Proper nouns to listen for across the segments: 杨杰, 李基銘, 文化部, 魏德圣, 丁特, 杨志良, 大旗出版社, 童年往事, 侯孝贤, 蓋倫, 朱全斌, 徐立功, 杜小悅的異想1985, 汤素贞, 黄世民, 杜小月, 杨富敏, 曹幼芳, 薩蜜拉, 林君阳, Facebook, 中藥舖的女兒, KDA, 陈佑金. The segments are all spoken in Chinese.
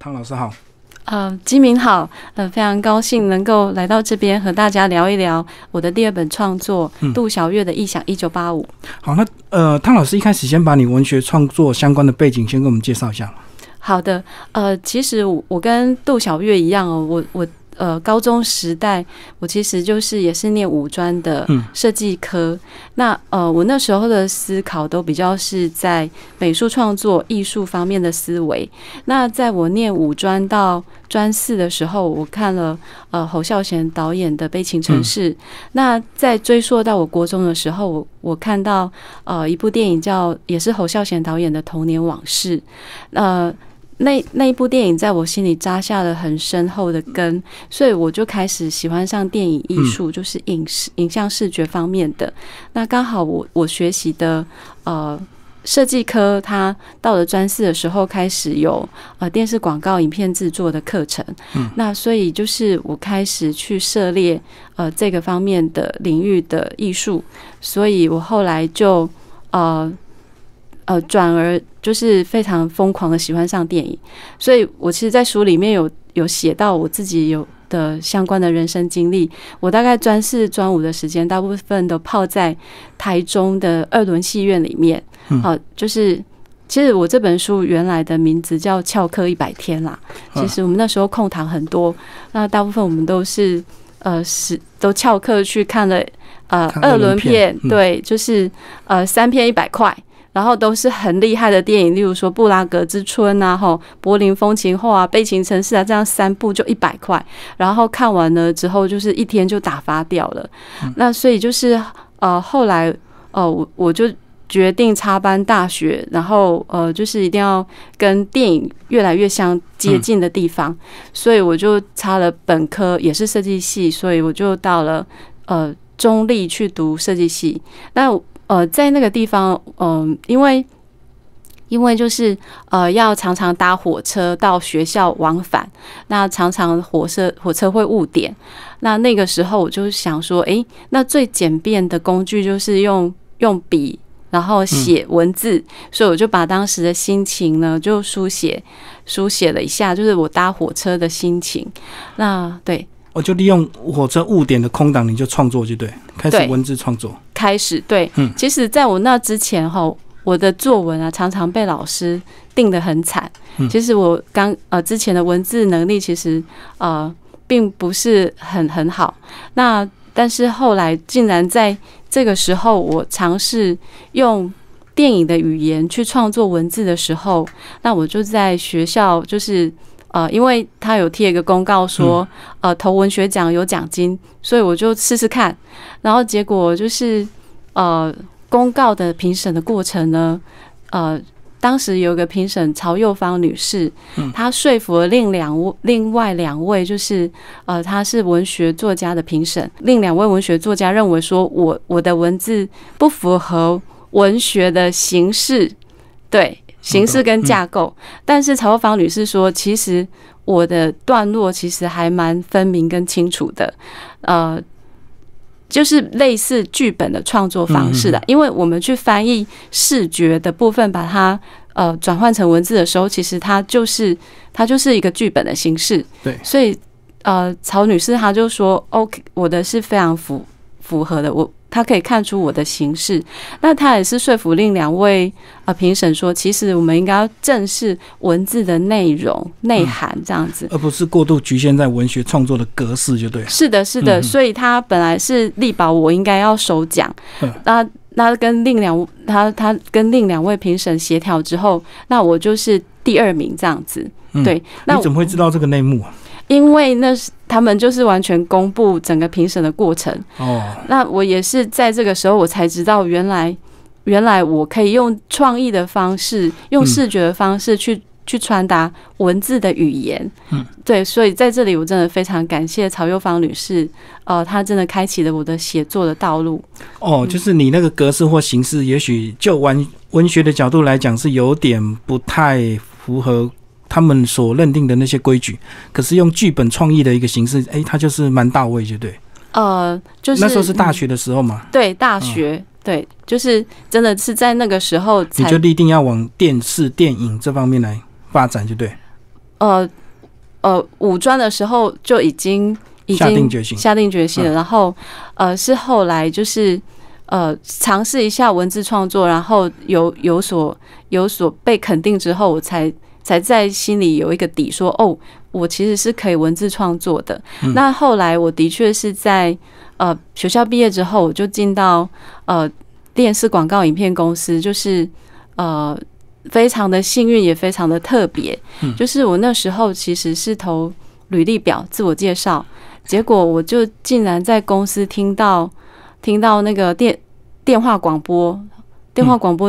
汤老师好，基民好，非常高兴能够来到这边和大家聊一聊我的第二本创作杜小月的《异想1985》。好，那汤老师一开始先把你文学创作相关的背景先跟我们介绍一下。好的，其实我跟杜小月一样哦，我高中时代，我其实也是念五专的设计科。那我那时候的思考都比较是在美术创作、艺术方面的思维。那在我念五专到专四的时候，我看了侯孝贤导演的《悲情城市》。那在追溯到我国中的时候，我看到一部电影也是侯孝贤导演的《童年往事》。那一部电影在我心里扎下了很深厚的根，所以我就开始喜欢上电影艺术，就是影像视觉方面的。那刚好我学习的设计科，他到了专四的时候开始有电视广告影片制作的课程。那所以就是我开始去涉猎这个方面的领域的艺术，所以我后来就转而就是非常疯狂的喜欢上电影，所以我其实，在书里面有写到我自己的相关的人生经历。我大概专四、专五的时间，大部分都泡在台中的二轮戏院里面。就是其实我这本书原来的名字叫《翘课100天》啦。其实我们那时候空堂很多，那大部分我们都是都翘课去看了二轮片，对，就是3片100块。然后都是很厉害的电影，例如说《布拉格之春》啊，《柏林风情画》啊，《悲情城市》啊，这样3部就100块。然后看完了之后，就是一天就打发掉了。那所以就是后来我就决定插班大学，然后就是一定要跟电影越来越接近的地方，所以我就插了本科，也是设计系，所以我就到了中立去读设计系。那在那个地方，因为就是要常常搭火车到学校往返，那常常火车会误点。那个时候我就想说，那最简便的工具就是用笔，然后写文字。所以我就把当时的心情呢，就书写了一下，就是我搭火车的心情。那对。我就利用火车误点的空档，你就创作就对，开始文字创作。开始对，其实在我那之前我的作文啊常常被老师定得很惨。其实我之前的文字能力其实并不是很好。那但是后来竟然在这个时候，我尝试用电影的语言去创作文字的时候，那我就在学校就是。因为他有贴一个公告说，投文学奖有奖金，所以我就试试看。然后结果就是，公告的评审的过程呢，当时有一个评审曹幼芳女士，她说服了另外两位，就是她是文学作家的评审，另2位文学作家认为说我的文字不符合文学的形式，对。形式跟架构，但是曹幼芳女士说，其实我的段落其实还蛮分明跟清楚的，就是类似剧本的创作方式的，因为我们去翻译视觉的部分，把它转换成文字的时候，其实它就是一个剧本的形式，对，所以曹女士她就说 ，OK， 我的是非常符合的我。他可以看出我的形式，那他也是说服另2位评审说，其实我们应该要正视文字的内容内涵这样子，而不是过度局限在文学创作的格式，就对。是的，是的，所以他本来是力保我应该要首奖，那跟另两位评审协调之后，那我就是第2名这样子，对。那你怎么会知道这个内幕啊？因为他们就是完全公布整个评审的过程。那我也是在这个时候我才知道，原来我可以用创意的方式，用视觉的方式去传达文字的语言。对，所以在这里我真的非常感谢曹幼芳女士，她真的开启了我的写作的道路。就是你那个格式或形式，也许就文学的角度来讲是有点不太符合他们所认定的那些规矩，可是用剧本创意的一个形式，它就是蛮到位，就对。就是那时候是大学的时候嘛，对，大学，对，就是真的是在那个时候才，你就立定要往电视、电影这方面来发展，就对。五专的时候就已经下定决心了，然后是后来就是尝试一下文字创作，然后有所被肯定之后，我才在心里有一个底说，哦，我其实是可以文字创作的。那后来我的确是在学校毕业之后，我就进到电视广告影片公司，就是非常的幸运，也非常的特别。就是我那时候其实是投履历表、自我介绍，结果我就竟然在公司听到那个电话广播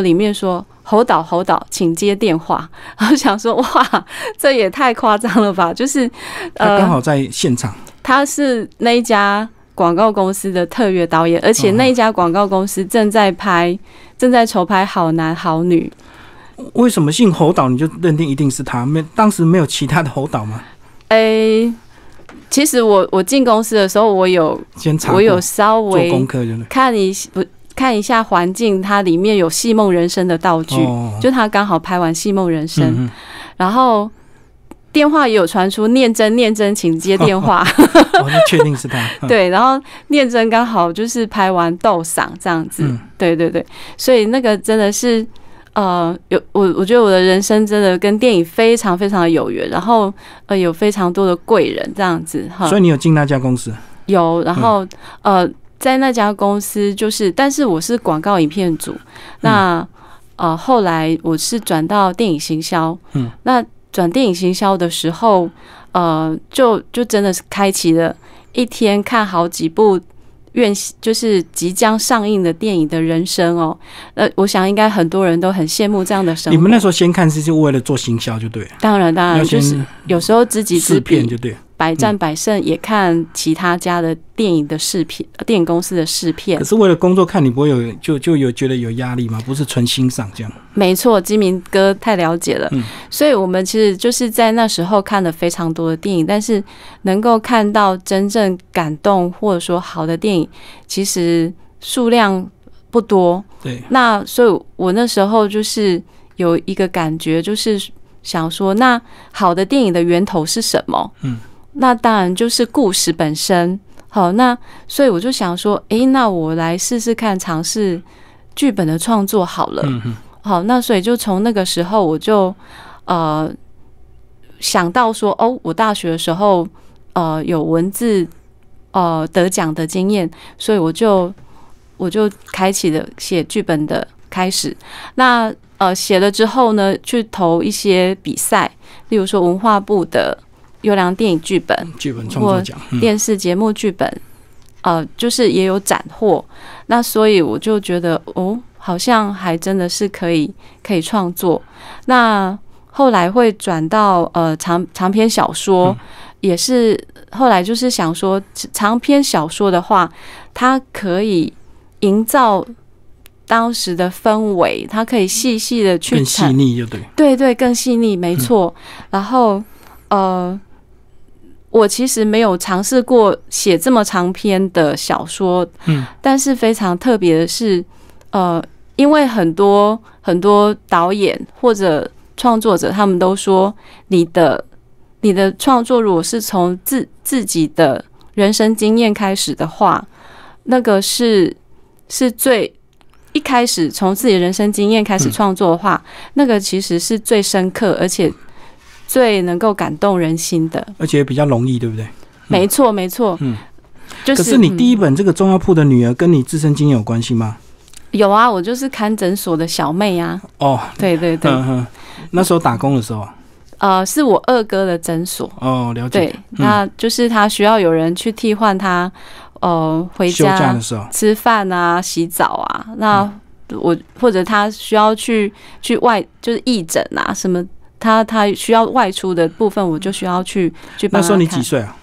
里面说，侯导侯导，请接电话。然后想说，哇，这也太夸张了吧！就是他刚好在现场，他是那一家广告公司的特约导演，而且那一家广告公司正在筹拍《好男好女》。为什么姓侯导你就认定一定是他？当时没有其他的侯导吗？其实我进公司的时候，我有稍微看一下环境，它里面有戏梦人生的道具，就他刚好拍完戏梦人生，然后电话也有传出念真，请接电话。我确定是他。对，然后念真刚好就是拍完斗赏这样子，对对对，所以那个真的是。我觉得我的人生真的跟电影非常非常的有缘，然后有非常多的贵人这样子哈。所以你有进那家公司？有，然后在那家公司就是，但是我是广告影片组，那后来我是转到电影行销，那转电影行销的时候，就真的是开启了一天看好几部。就是即将上映的电影的人生哦，我想应该很多人都很羡慕这样的生活。你们那时候先看是为了做行销就对了，当然就是有时候知己知彼就对，百战百胜也看其他家的电影的试片，电影公司的试片。可是为了工作看，你不会有就有觉得有压力吗？不是纯欣赏这样？没错，基民哥太了解了，所以我们其实就是在那时候看了非常多的电影，但是能够看到真正感动或者说好的电影，其实数量不多。对，那所以我那时候就是有一个感觉，就是想说，那好的电影的源头是什么？那当然就是故事本身。好，那所以我就想说，那我来试试看，尝试剧本的创作好了。好，那所以就从那个时候，我就想到说，哦，我大学的时候有文字得奖的经验，所以我就开启了写剧本的开始。那写了之后呢，去投一些比赛，例如说文化部的优良电影剧本创作奖、电视节目剧本，就是也有斩获。那所以我就觉得，哦，好像还真的是可以创作。那后来会转到长篇小说，也是后来就是想说，长篇小说的话，它可以营造当时的氛围，它可以细细的去更细腻，就对，对对，更细腻，没错。然后我其实没有尝试过写这么长篇的小说，但是非常特别的是，因为很多导演或者创作者，他们都说，你的创作如果是从自己的人生经验开始的话，那个是最一开始从自己的人生经验开始创作的话，那个其实是最深刻，而且最能够感动人心的，而且比较容易，对不对？没错，没错。可是你第一本这个中药铺的女儿跟你自身经验有关系吗？有啊，我就是看诊所的小妹啊。哦，对对对。那时候打工的时候啊，是我二哥的诊所。哦，了解。对，那就是他需要有人去替换他，回家吃饭啊、洗澡啊。那我或者他需要去外就是义诊啊什么。他需要外出的部分，我就需要去帮他看。那时候你几岁啊？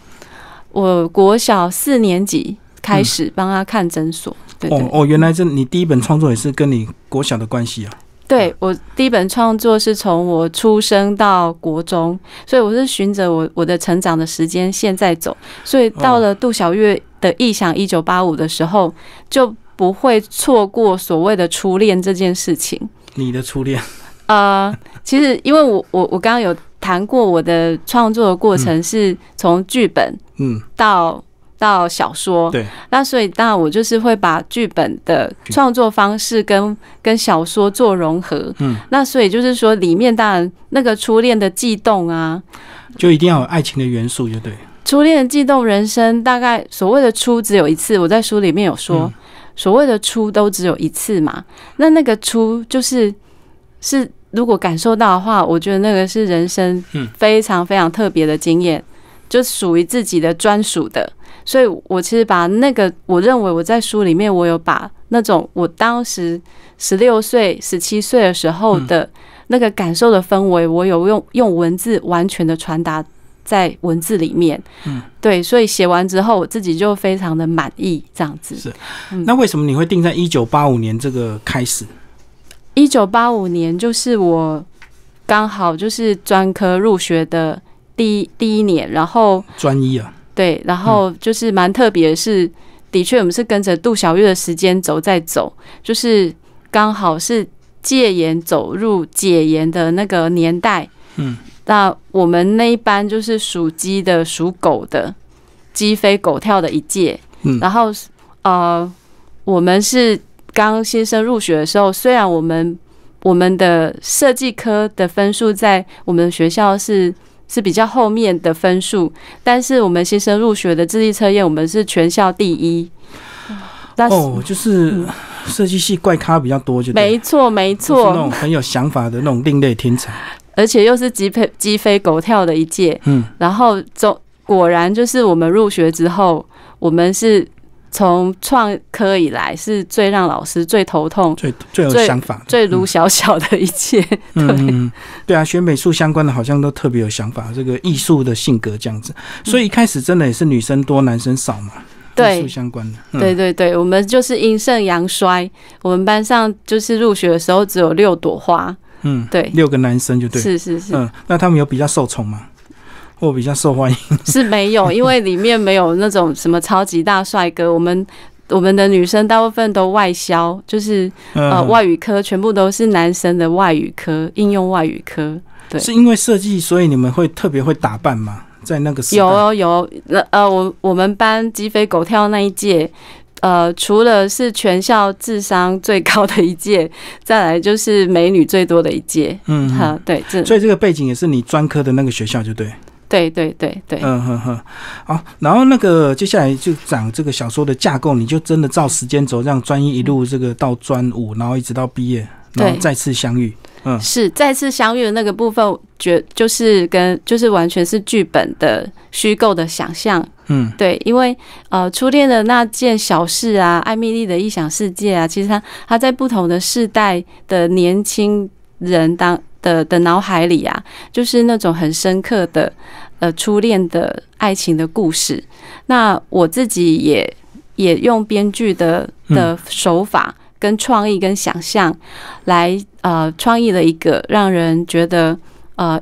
我国小4年级开始帮他看诊所。对对哦，原来你第一本创作也是跟你国小的关系啊？对，我第一本创作是从我出生到国中，所以我是循着我的成长的时间线在走，所以到了杜小月的《异想1985》的时候，就不会错过所谓的初恋这件事情。你的初恋？其实因为我刚刚有谈过我的创作的过程是从剧本到小说，对，那所以当然我就是会把剧本的创作方式跟小说做融合，嗯，那所以就是说里面当然那个初恋的悸动啊，就一定要有爱情的元素，就对。初恋的悸动，人生大概所谓的初只有一次，我在书里面有说，所谓的初都只有一次嘛，那个初就是如果感受到的话，我觉得那个是人生非常非常特别的经验，就属于自己的专属的。所以我其实把那个，我认为我在书里面，我有把那种我当时16岁、17岁的时候的那个感受的氛围，我有用文字完全的传达在文字里面。嗯，对，所以写完之后，我自己就非常的满意，这样子。是，那为什么你会定在1985年这个开始？1985年就是我刚好就是专科入学的第一年，然后专一啊。对，然后就是蛮特别的是，的确我们是跟着杜小月的时间轴在走，就是刚好是戒严走入解严的那个年代。嗯，那我们那一班就是属鸡的、属狗的，鸡飞狗跳的一届。嗯，然后我们是刚新生入学的时候，虽然我们的设计科的分数在我们学校是比较后面的分数，但是我们新生入学的智力测验，我们是全校第一。哦，就是设计系怪咖比较多，就没错没错，那种很有想法的那种另类天才，而且又是鸡飞狗跳的一届。嗯，然后果然就是我们入学之后，我们是从创科以来是最让老师最头痛、最有想法、最卢小小的一切。对，对啊，学美术相关的好像都特别有想法，这个艺术的性格这样子。所以一开始真的也是女生多男生少嘛，艺术相关的。对对对，我们就是阴盛阳衰，我们班上就是入学的时候只有6朵花。嗯，对，6个男生就对。是是是。嗯，那他们有比较受宠吗？我比较受欢迎是没有，因为里面没有那种什么超级大帅哥。我们的女生大部分都外销，就是外语科全部都是男生的外语科、应用外语科。对，是因为设计，所以你们会特别会打扮吗？在那个时代有我们班鸡飞狗跳那一届，除了是全校智商最高的一届，再来就是美女最多的一届。嗯，好，对，所以这个背景也是你专科的那个学校，就对。对对对对，好，然后那个接下来就讲这个小说的架构，你就真的照时间轴这样专一路这个到专五，然后一直到毕业，然后再次相遇。嗯，是再次相遇的那个部分，就是完全是剧本的虚构的想象。嗯，对，因为初恋的那件小事啊，艾蜜莉的异想世界啊，其实它在不同的世代的年轻人的脑海里啊，就是那种很深刻的初恋的爱情的故事。那我自己也用编剧的手法跟创意跟想象来创意了一个让人觉得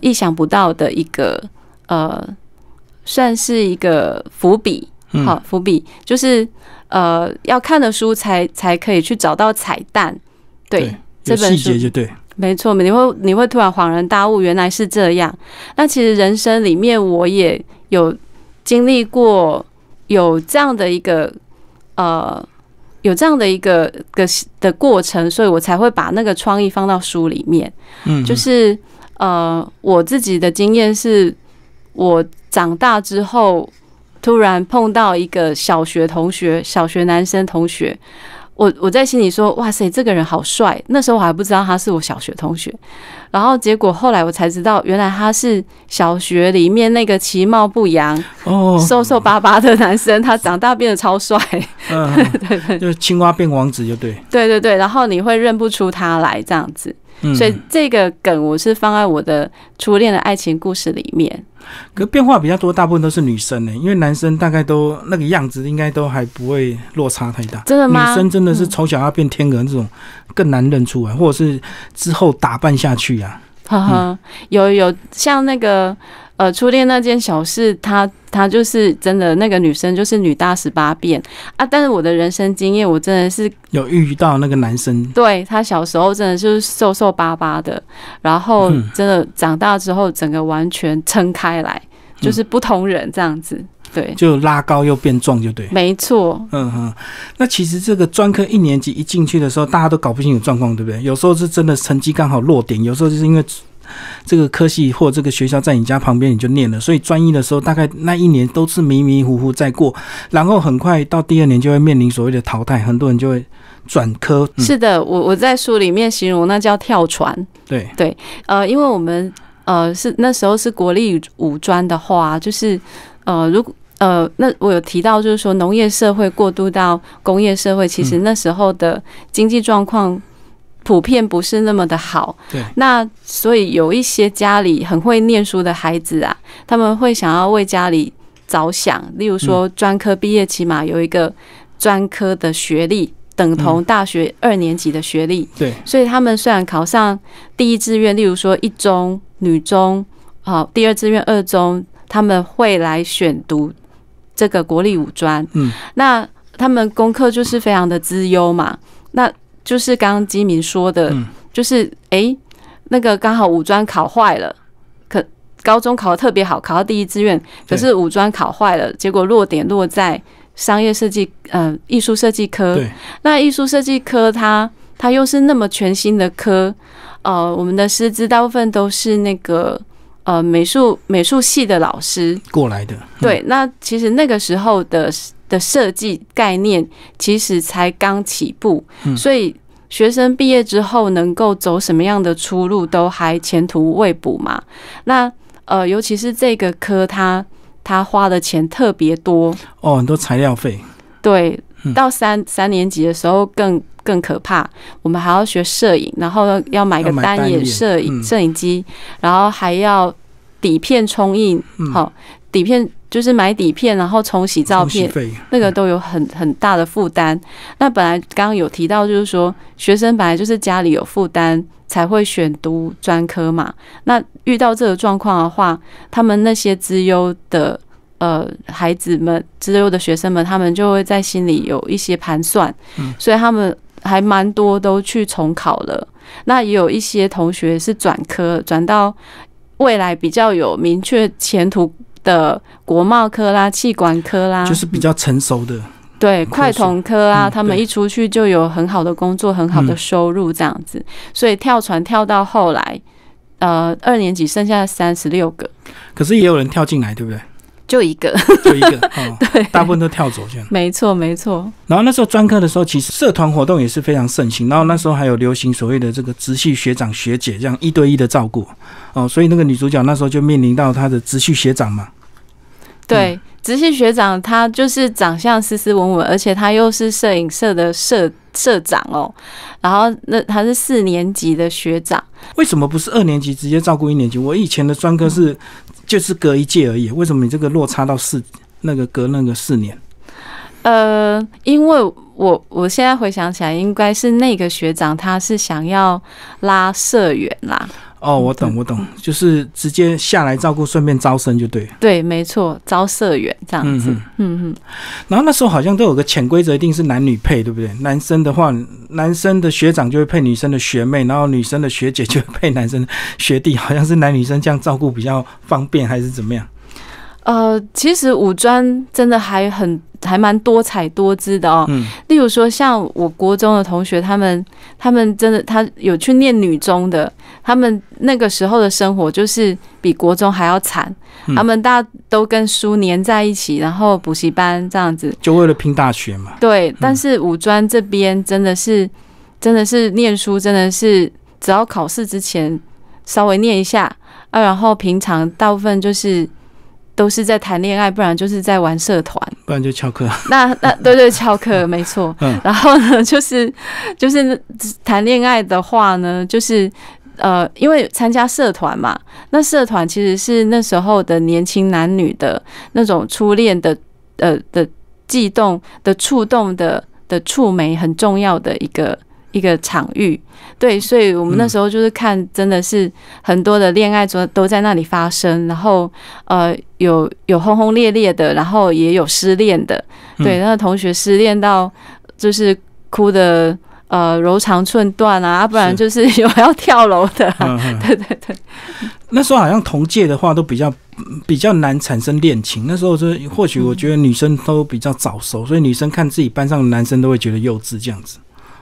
意想不到的一个算是一个伏笔。好，伏笔就是要看的书才可以去找到彩蛋。对，这本书有细节就对。没错，你会突然恍然大悟，原来是这样。那其实人生里面我也有经历过有这样的一个的过程，所以我才会把那个创意放到书里面。嗯，就是我自己的经验是，我长大之后突然碰到一个小学男生同学。我在心里说，哇塞，这个人好帅！那时候我还不知道他是我小学同学，然后结果后来我才知道，原来他是小学里面那个其貌不扬、瘦巴巴的男生，他长大变得超帅。嗯，对对，就是青蛙变王子就对。对对对，然后你会认不出他来这样子。嗯，所以这个梗我是放在我的初恋的爱情故事里面。可变化比较多，大部分都是女生呢，因为男生大概都那个样子，应该都还不会落差太大。真的吗？女生真的是丑小鸭变天鹅这种更难认出来，或者是之后打扮下去啊。哈哈，有像那个初恋那件小事，她就是真的那个女生就是女大18变啊！但是我的人生经验，我真的是有遇到那个男生，对他小时候真的就是瘦瘦巴巴的，然后真的长大之后整个完全撑开来，就是不同人这样子。对，就拉高又变壮，就对，没错。嗯哼，那其实这个专科一年级一进去的时候，大家都搞不清楚状况，对不对？有时候是真的成绩刚好落点，有时候就是因为这个科系或这个学校在你家旁边，你就念了，所以专一的时候，大概那一年都是迷迷糊糊在过，然后很快到第二年就会面临所谓的淘汰，很多人就会转科。是的，我在书里面形容那叫跳船。对对，因为我们是那时候是国立五专的话，就是如果那我有提到，就是说农业社会过渡到工业社会，其实那时候的经济状况普遍不是那么的好。对，那所以有一些家里很会念书的孩子啊，他们会想要为家里着想，例如说专科毕业起码有一个专科的学历，等同大学2年级的学历。对，所以他们虽然考上第一志愿，例如说一中、女中，好，第二志愿二中，他们会来选读这个国立五专。嗯，那他们功课就是非常的资优嘛，那就是刚刚基民说的，就是那个刚好五专考坏了，可高中考得特别好，考到第一志愿，可是五专考坏了，结果落点落在商业设计，艺术设计科。对，那艺术设计科它又是那么全新的科，我们的师资大部分都是那个美术系的老师过来的。对，那其实那个时候的设计概念其实才刚起步，所以学生毕业之后能够走什么样的出路都还前途未卜嘛。那尤其是这个科，他花的钱特别多哦，很多材料费。对，到三年级的时候更可怕，我们还要学摄影，然后要买个单眼摄影机，然后还要底片冲印，好，底片就是买底片，然后冲洗照片，那个都有很大的负担。那本来刚刚有提到，就是说学生本来就是家里有负担才会选读专科嘛。那遇到这个状况的话，他们那些资优的孩子们、资优的学生们，他们就会在心里有一些盘算，所以他们还蛮多都去重考了。那也有一些同学是转科，转到未来比较有明确前途的国贸科啦、气管科啦，就是比较成熟的。对，快统科啊，他们一出去就有很好的工作、很好的收入这样子，所以跳船跳到后来，2年级剩下36个。可是也有人跳进来，对不对？就一个、哦，对，大部分都跳走去了。没错，没错。然后那时候专科的时候，其实社团活动也是非常盛行。然后那时候还有流行所谓的这个直系学长学姐这样一对一的照顾哦，所以那个女主角那时候就面临到她的直系学长嘛。对，直系学长他就是长相斯斯文文，而且他又是摄影社的社长哦。然后那他是4年级的学长。为什么不是2年级直接照顾1年级？我以前的专科是，就是隔一届而已，为什么你这个落差到隔4年？因为我现在回想起来，应该是那个学长他是想要拉社员啦。哦，我懂，就是直接下来照顾，顺便招生就对。对，没错，招社员这样子。嗯嗯。然后那时候好像都有个潜规则，一定是男女配，对不对？男生的话，男生的学长就会配女生的学妹，然后女生的学姐就会配男生的学弟，好像是男女生这样照顾比较方便，还是怎么样？其实五专真的还蛮多彩多姿的哦。例如说像我国中的同学，他们真的他有去念女中的，他们那个时候的生活就是比国中还要惨，他们大家都跟书黏在一起，然后补习班这样子，就为了拼大学嘛。对，但是五专这边真的是念书，真的是只要考试之前稍微念一下啊，然后平常大部分就是都是在谈恋爱，不然就是在玩社团，不然就翘课。那对翘课没错。然后呢，就是谈恋爱的话呢，就是因为参加社团嘛，那社团其实是那时候的年轻男女的那种初恋的悸动的触动的触媒很重要的一个一个场域，对，所以我们那时候就是看，真的是很多的恋爱都在那里发生，然后有轰轰烈烈的，然后也有失恋的，对，那个同学失恋到就是哭的柔肠寸断啊，不然就是有要跳楼的、啊，对对对。那时候好像同届的话都比较难产生恋情，那时候就是或许我觉得女生都比较早熟，所以女生看自己班上的男生都会觉得幼稚这样子。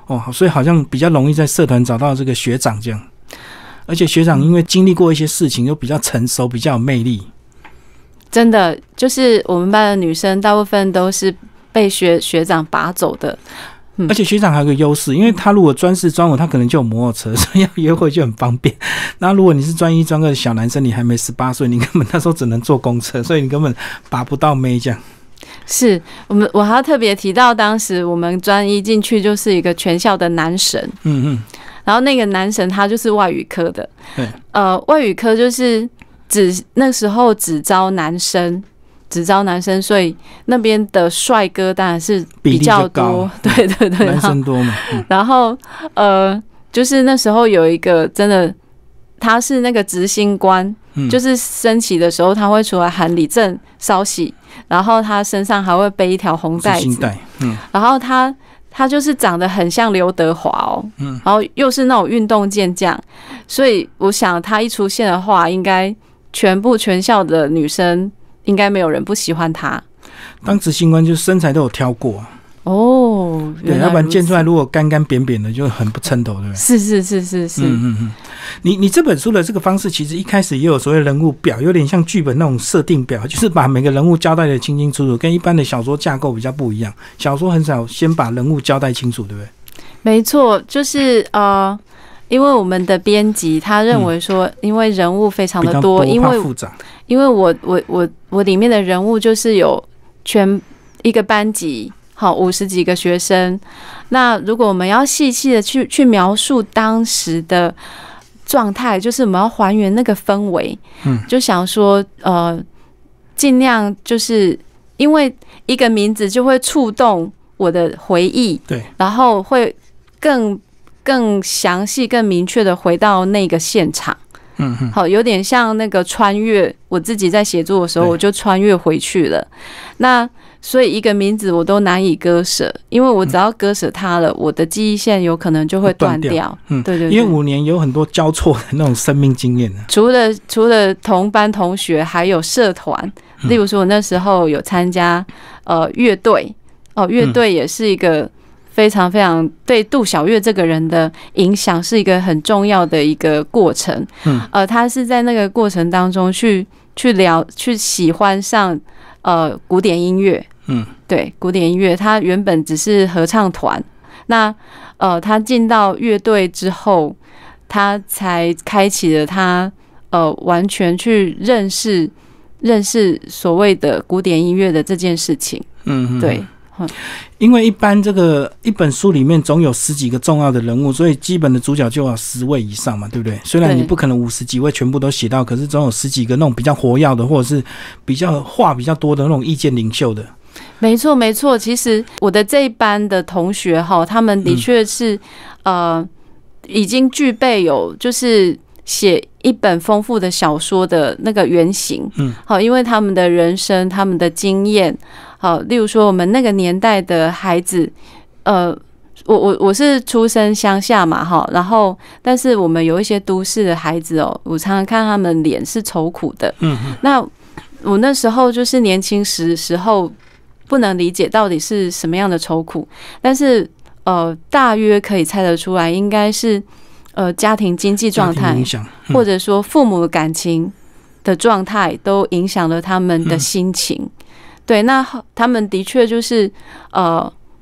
哦，所以好像比较容易在社团找到这个学长这样，而且学长因为经历过一些事情，又比较成熟，比较有魅力。真的，就是我们班的女生大部分都是被学长拔走的。而且学长还有个优势，因为他如果专四专五，他可能就有摩托车，所以要约会就很方便。那如果你是专一专二的小男生，你还没18岁，你根本那时候只能坐公车，所以你根本拔不到妹这样。是我还要特别提到，当时我们专一进去就是一个全校的男神，然后那个男神他就是外语科的，外语科就是那时候只招男生，所以那边的帅哥当然是比较多，对对对，男生多嘛。然后就是那时候有一个真的，他是那个执行官，就是升旗的时候他会出来喊“礼正稍息”，然后他身上还会背一条红带子，然后他就是长得很像刘德华哦，然后又是那种运动健将，所以我想他一出现的话，应该全校的女生。应该没有人不喜欢他。当执行官就是身材都有挑过哦，对，要不然建出来如果干干扁扁的就很不称头，对不对？是是是是是，你这本书的这个方式，其实一开始也有所谓人物表，有点像剧本那种设定表，就是把每个人物交代的清清楚楚，跟一般的小说架构比较不一样。小说很少先把人物交代清楚，对不对？没错，就是因为我们的编辑他认为说，因为人物非常的多，因为复杂。因为我里面的人物就是有全一个班级，好50几个学生。那如果我们要细细的去描述当时的状态，就是我们要还原那个氛围，就想说尽量就是因为一个名字就会触动我的回忆，对，然后会更详细、更明确的回到那个现场。好，有点像那个穿越。我自己在写作的时候，我就穿越回去了。那所以一个名字我都难以割舍，因为我只要割舍它了，我的记忆线有可能就会断掉。对对对，因为5年有很多交错的那种生命经验。除了同班同学，还有社团。例如说，我那时候有参加乐队哦，乐队也是一个非常非常对杜小月这个人的影响，是一个很重要的一个过程。他是在那个过程当中去喜欢上古典音乐。对，古典音乐，他原本只是合唱团，那他进到乐队之后，他才开启了他完全去认识所谓的古典音乐的这件事情。对。因为一般一本书里面总有10几个重要的人物，所以基本的主角就要10位以上嘛，对不对？虽然你不可能50几位全部都写到，可是总有10几个那种比较活跃的，或者是比较话比较多的那种意见领袖的。没错没错，其实我的这一班的同学他们的确是已经具备有就是写一本丰富的小说的那个原型。因为他们的人生、他们的经验，例如说我们那个年代的孩子，我是出生乡下嘛，然后但是我们有一些都市的孩子我常常看他们脸是愁苦的。那我那时候就是年轻时候不能理解到底是什么样的愁苦，但是大约可以猜得出来，应该是家庭经济状态，或者说父母感情的状态，都影响了他们的心情。对，那他们的确就是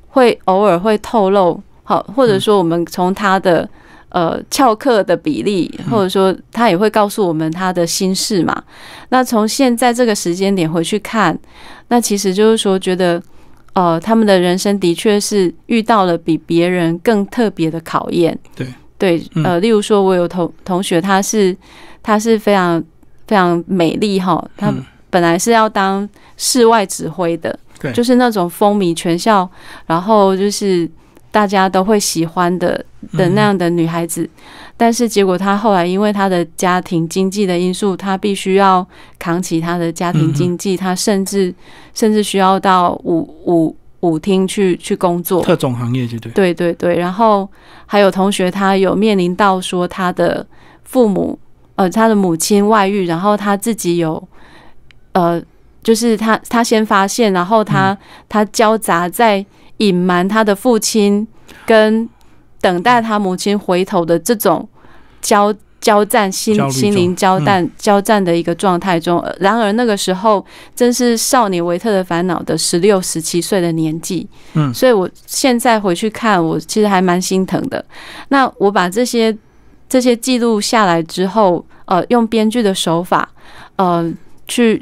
会偶尔会透露，或者说我们从他的翘课的比例，或者说他也会告诉我们他的心事嘛。那从现在这个时间点回去看，那其实就是说觉得他们的人生的确是遇到了比别人更特别的考验。对。对，例如说，我有同学，他是非常非常美丽哈，他本来是要当室外指挥的，就是那种风靡全校，然后就是大家都会喜欢的那样的女孩子，但是结果她后来因为她的家庭经济的因素，她必须要扛起她的家庭经济，她甚至需要到舞厅去工作，特种行业就对。对对对，然后还有同学他有面临到说他的父母他的母亲外遇，然后他自己有就是他先发现，然后他交杂在隐瞒他的父亲跟等待他母亲回头的这种交战心灵交战的一个状态中。然而那个时候正是少年维特的烦恼的16、17岁的年纪，所以我现在回去看，我其实还蛮心疼的。那我把这些记录下来之后，用编剧的手法，去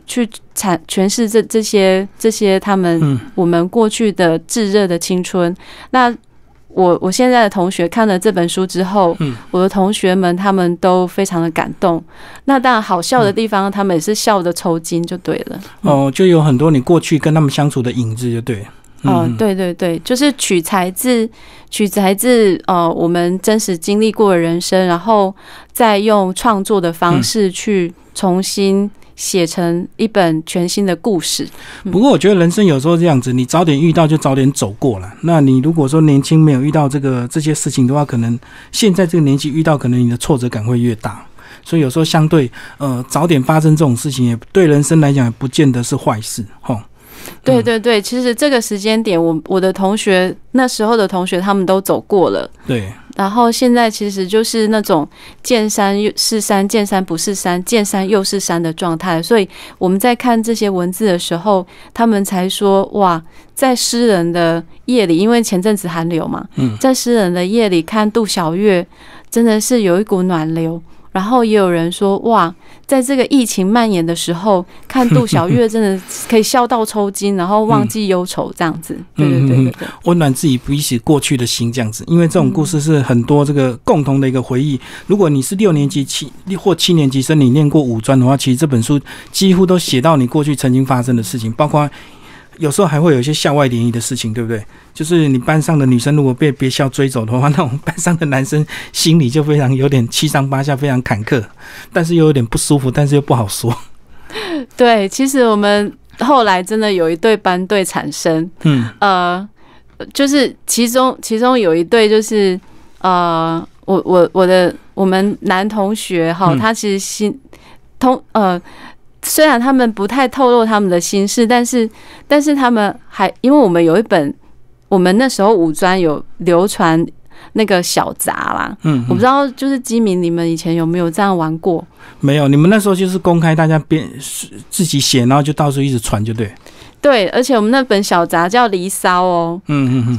诠释这些他们我们过去的炙热的青春。那我现在的同学看了这本书之后，我的同学们他们都非常的感动。那当然好笑的地方，他们也是笑的抽筋就对了。哦，就有很多你过去跟他们相处的影子就对了。对对对，就是取材自我们真实经历过的人生，然后再用创作的方式去重新写成一本全新的故事。不过我觉得人生有时候这样子，你早点遇到就早点走过了。那你如果说年轻没有遇到这些事情的话，可能现在这个年纪遇到，可能你的挫折感会越大。所以有时候相对早点发生这种事情，也对人生来讲也不见得是坏事齁。对对对，其实这个时间点，我的同学那时候的同学他们都走过了。对。然后现在其实就是那种见山是山，见山不是山，见山又是山的状态。所以我们在看这些文字的时候，他们才说哇，在诗人的夜里，因为前阵子寒流嘛，在诗人的夜里看杜小月，真的是有一股暖流。然后也有人说哇，在这个疫情蔓延的时候看杜小月真的可以笑到抽筋，然后忘记忧愁这样子。对对对对对，温暖自己彼此过去的心这样子。因为这种故事是很多这个共同的一个回忆。如果你是6年级或7年级生，你念过五专的话，其实这本书几乎都写到你过去曾经发生的事情，包括有时候还会有一些校外联谊的事情，对不对？就是你班上的女生如果被别校追走的话，那我们班上的男生心里就非常有点7上8下，非常坎坷，但是又有点不舒服，但是又不好说。对，其实我们后来真的有一对班队产生，就是其中有一对就是我们男同学哈，他其实虽然他们不太透露他们的心事，但是他们还因为我们有一本，我们那时候五专有流传那个小杂啦，我不知道就是基民你们以前有没有这样玩过？没有，你们那时候就是公开大家自己写，然后就到处一直传，就对。对，而且我们那本小杂叫《离骚》哦，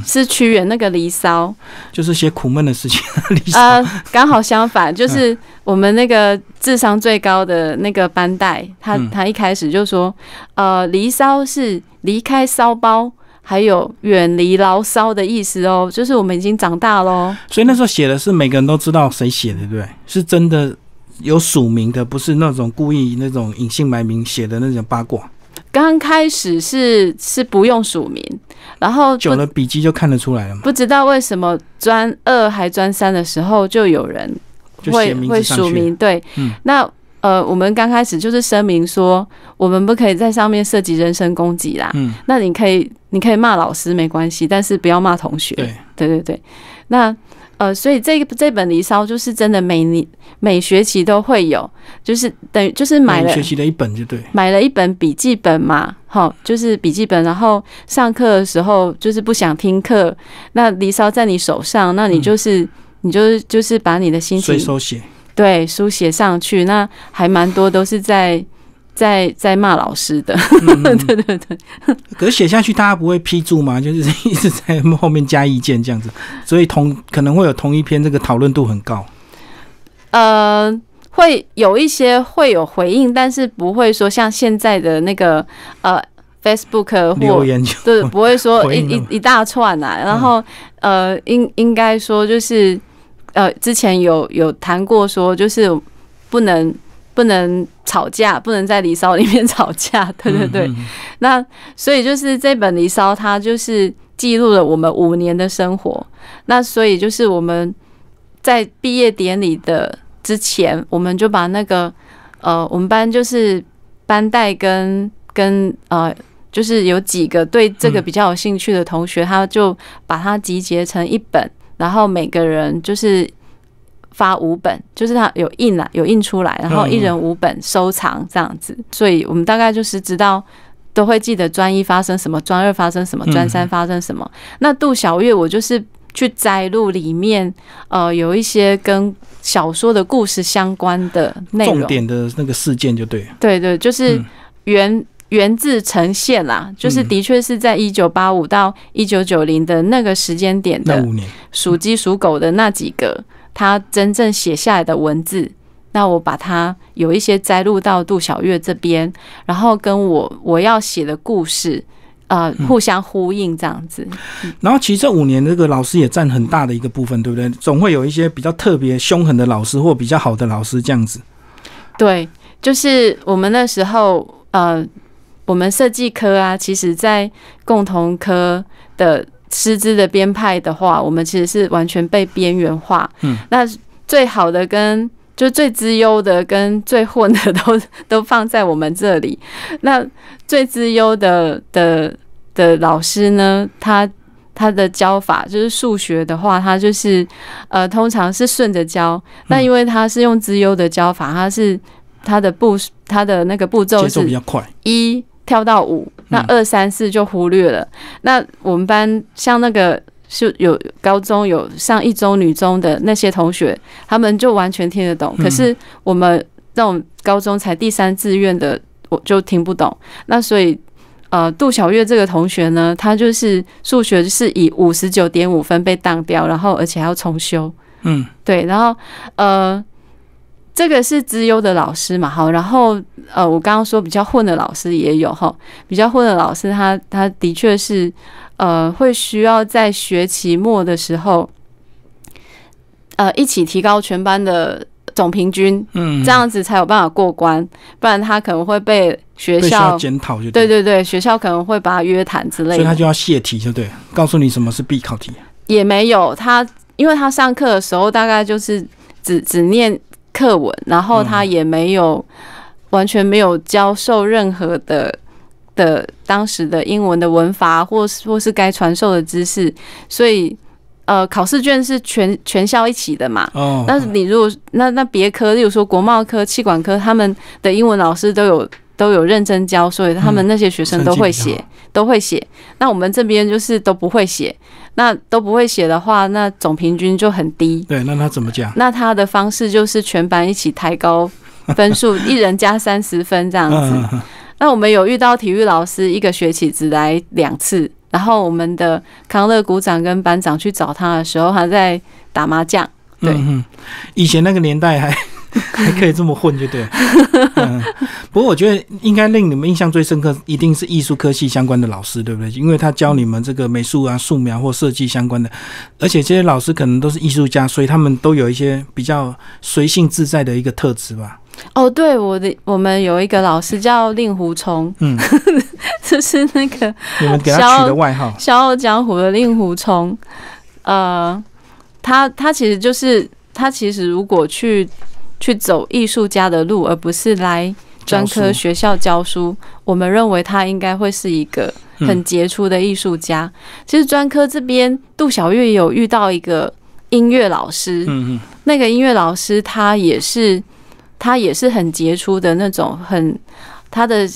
是屈原那个《离骚》，就是写苦闷的事情。离骚刚好相反，就是我们那个智商最高的那个班代，他一开始就说，《离骚》是离开骚包，还有远离牢骚的意思哦，就是我们已经长大喽。所以那时候写的是每个人都知道谁写的，对不对？是真的有署名的，不是那种故意那种隐姓埋名写的那种八卦。刚开始是不用署名，然后久了笔迹就看得出来了嘛。不知道为什么专2还专3的时候就有人会署名。对，那我们刚开始就是声明说，我们不可以在上面涉及人身攻击啦。那你可以骂老师没关系，但是不要骂同学。对对对对，那所以这本《离骚》就是真的每学期都会有，就是等于就是每学期的一本就对，买了一本笔记本嘛，好，就是笔记本，然后上课的时候就是不想听课，那《离骚》在你手上，那你就是你就是把你的心情手写，对，书写上去，那还蛮多都是在骂老师的。对对对，可是写下去大家不会批注嘛，就是一直在后面加意见这样子，所以可能会有同一篇这个讨论度很高。会有一些会有回应，但是不会说像现在的那个Facebook 或留言，对，不会说一大串啊。然后应该说就是之前有谈过说，就是不能吵架，不能在《离骚》里面吵架，对对对。那所以就是这本《离骚》，它就是记录了我们5年的生活。那所以就是我们在毕业典礼的之前，我们就把那个我们班就是班代跟就是有几个对这个比较有兴趣的同学，他就把它集结成一本，然后每个人就是发5本，就是他有印出来，然后一人5本收藏这样子。所以我们大概就是知道。都会记得专一发生什么，专二发生什么，专三发生什么。那杜小月，我就是去摘录里面，有一些跟小说的故事相关的内容，重点的那个事件就对了。对对，就是原字呈现啦，就是的确是在1985到1990的那个时间点的5年，属鸡属狗的那几个，他真正写下来的文字。那我把它有一些摘录到杜小月这边，然后跟我要写的故事，互相呼应这样子。然后其实这5年这个老师也占很大的一个部分，对不对？总会有一些比较特别凶狠的老师或比较好的老师这样子。对，就是我们那时候我们设计科啊，其实在共同科的师资的编派的话，我们其实是完全被边缘化。那最好的跟就最资优的跟最混的都放在我们这里。那最资优的老师呢，他的教法就是数学的话，他就是通常是顺着教。那因为他是用资优的教法，他的那个步骤是1跳到5，那2、3、4就忽略了。那我们班像那个。是有高中有上一中女中的那些同学，他们就完全听得懂。可是我们那种高中才第3志愿的，我就听不懂。那所以，杜小月这个同学呢，他就是数学是以59.5分被当掉，然后而且还要重修。对，然后这个是资优的老师嘛，好，然后我刚刚说比较混的老师也有哈，比较混的老师他的确是。会需要在学期末的时候，一起提高全班的总平均，这样子才有办法过关，不然他可能会被学校检讨，对对对，学校可能会把他约谈之类的，所以他就要泄题，就对，告诉你什么是必考题，也没有他，因为他上课的时候大概就是只念课文，然后他也没有完全没有教授任何的当时的英文的文法，或是该传授的知识，所以考试卷是全校一起的嘛。但是你如果那别科，例如说国贸科、企管科，他们的英文老师都有认真教，所以他们那些学生都会写。那我们这边就是都不会写，那都不会写的话，那总平均就很低。对，那他怎么讲？那他的方式就是全班一起抬高分数，一人加30分这样子。那我们有遇到体育老师一个学期只来2次，然后我们的康乐股长跟班长去找他的时候，他在打麻将。对，以前那个年代还可以这么混，就对了。不过我觉得应该令你们印象最深刻，一定是艺术科系相关的老师，对不对？因为他教你们这个美术啊、素描或设计相关的，而且这些老师可能都是艺术家，所以他们都有一些比较随性自在的一个特质吧。哦，对，我们有一个老师叫令狐冲，就是那个你们给他取的外号《笑傲江湖》的令狐冲。他其实如果去走艺术家的路，而不是来专科学校教书，我们认为他应该会是一个很杰出的艺术家。其实专科这边，杜小月有遇到一个音乐老师，那个音乐老师他也是很杰出的那种，他的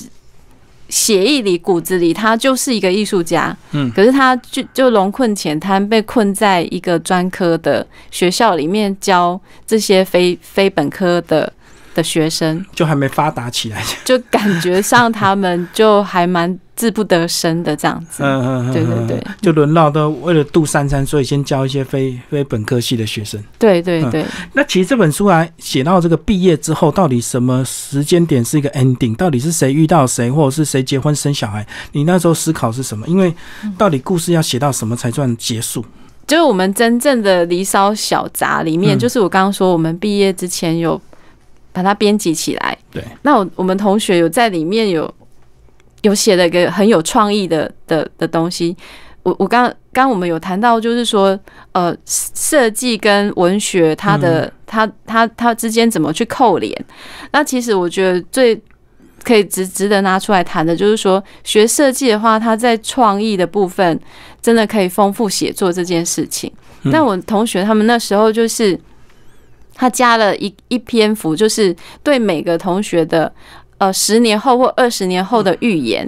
血液里、骨子里，他就是一个艺术家。可是他就龙困浅滩，被困在一个专科的学校里面教这些非本科的学生，就还没发达起来，就感觉上他们就还蛮自不得生的这样子。对对对，就沦落到为了度33，所以先教一些非本科系的学生。对对对。那其实这本书啊，写到这个毕业之后，到底什么时间点是一个 ending？ 到底是谁遇到谁，或者是谁结婚生小孩？你那时候思考是什么？因为到底故事要写到什么才算结束？就是我们真正的《离骚小杂》里面，就是我刚刚说，我们毕业之前有。把它编辑起来。对，那我们同学有在里面有写了一个很有创意的东西。我刚我们有谈到，就是说，设计跟文学它的、它之间怎么去扣连？那其实我觉得最可以值得拿出来谈的，就是说，学设计的话，它在创意的部分真的可以丰富写作这件事情。但我同学他们那时候就是他加了一篇幅，就是对每个同学的。10年后或20年后的预言，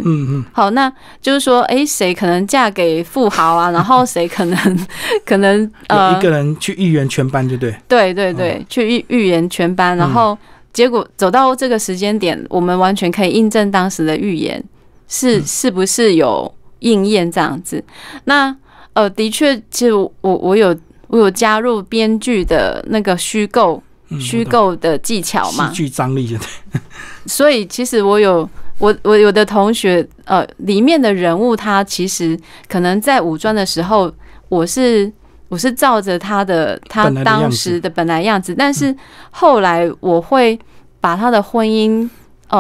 好，那就是说，谁可能嫁给富豪啊？然后谁可能一个人去预言全班，对，去预言全班，然后结果走到这个时间点，我们完全可以印证当时的预言是不是有应验这样子。那的确，其实我有加入编剧的那个虚构的技巧嘛，戏剧张力。所以其实我有的同学，里面的人物他其实可能在五专的时候，我是照着他当时的本来样子，但是后来我会把他的婚姻，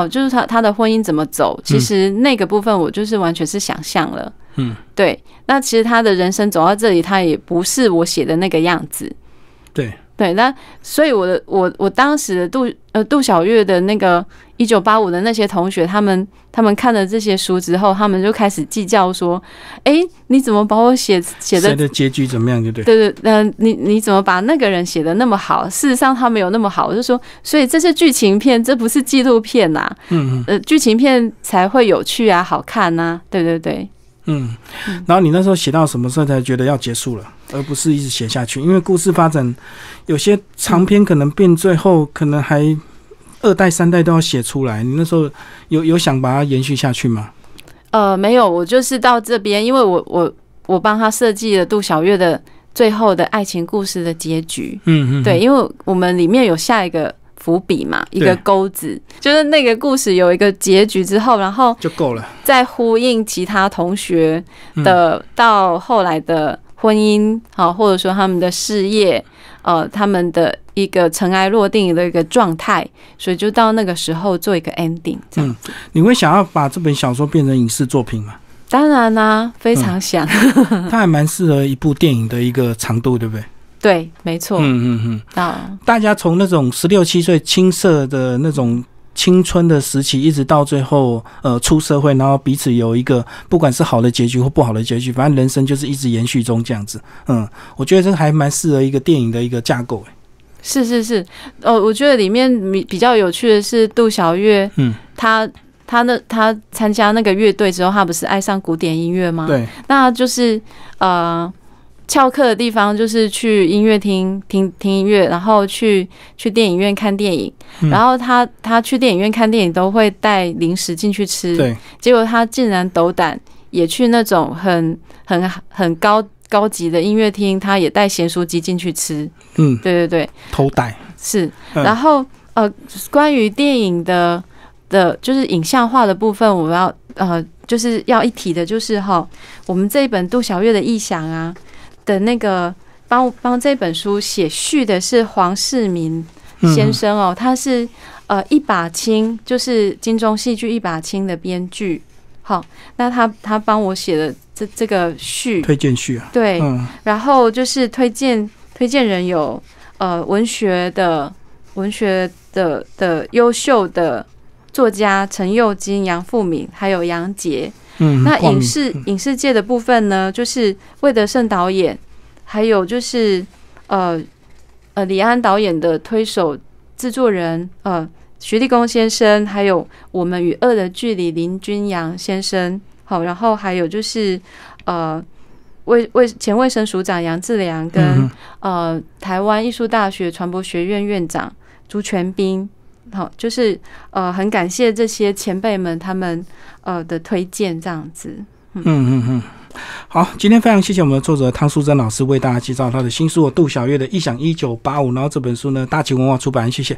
就是他的婚姻怎么走，其实那个部分我就是完全是想象了，对。那其实他的人生走到这里，他也不是我写的那个样子，对，那所以我当时的杜小月的那个1985的那些同学，他们看了这些书之后，他们就开始计较说，你怎么把我写的谁的结局怎么样，对，你怎么把那个人写的那么好？事实上他没有那么好，我就说，所以这是剧情片，这不是纪录片啊，剧情片才会有趣啊，好看啊，对。然后你那时候写到什么时候才觉得要结束了，而不是一直写下去？因为故事发展有些长篇可能变最后可能还2代3代都要写出来，你那时候有想把它延续下去吗？没有，我就是到这边，因为我帮他设计了杜小月的最后的爱情故事的结局，对，因为我们里面有下一个伏笔嘛，一个钩子，就是那个故事有一个结局之后，然后就够了，再呼应其他同学的到后来的婚姻，或者说他们的事业，他们的一个尘埃落定的一个状态，所以就到那个时候做一个 ending 这样子。你会想要把这本小说变成影视作品吗？当然啦，非常想。它还蛮适合一部电影的一个长度，对不对？对，没错。大家从那种16、17岁青涩的那种青春的时期，一直到最后出社会，然后彼此有一个不管是好的结局或不好的结局，反正人生就是一直延续中这样子。我觉得这还蛮适合一个电影的一个架构。是。我觉得里面比较有趣的是杜小月，他参加那个乐队之后，他不是爱上古典音乐吗？对，那就是翘课的地方就是去音乐厅听音乐，然后去电影院看电影。然后他去电影院看电影都会带零食进去吃，对。结果他竟然斗胆也去那种很高级的音乐厅，他也带咸酥鸡进去吃。对，偷带是。然后关于电影的就是影像化的部分，我要就是要一提的就是我们这一本杜小月的异想啊。的那个帮这本书写序的是黄世民先生哦，他是一把青，就是金钟戏剧一把青的编剧。好，那他帮我写的这个序推荐序啊，对，然后就是推荐人有文学的优秀的作家陈佑金、杨富敏，还有杨杰。那影视界的部分呢，就是魏德圣导演，还有就是李安导演的推手制作人徐立功先生，还有《我们与恶的距离》林君阳先生。好，然后还有就是前卫生署长杨志良跟台湾艺术大学传播学院院长朱全斌。好，就是很感谢这些前辈们他们的推荐这样子。好，今天非常谢谢我们的作者汤素贞老师为大家介绍他的新书《杜小月的异想1985》，然后这本书呢大旗文化出版，谢谢。